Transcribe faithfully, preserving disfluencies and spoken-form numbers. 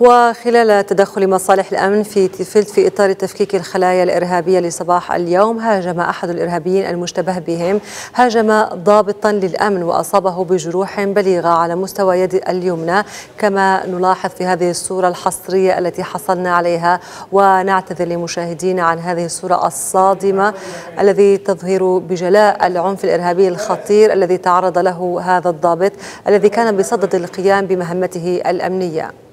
وخلال تدخل مصالح الأمن في تيفلت في إطار تفكيك الخلايا الإرهابية لصباح اليوم، هاجم أحد الإرهابيين المشتبه بهم هاجم ضابطا للأمن وأصابه بجروح بليغة على مستوى يد اليمنى، كما نلاحظ في هذه الصورة الحصرية التي حصلنا عليها. ونعتذر لمشاهدينا عن هذه الصورة الصادمة الذي تظهر بجلاء العنف الإرهابي الخطير الذي تعرض له هذا الضابط الذي كان بصدد القيام بمهمته الأمنية.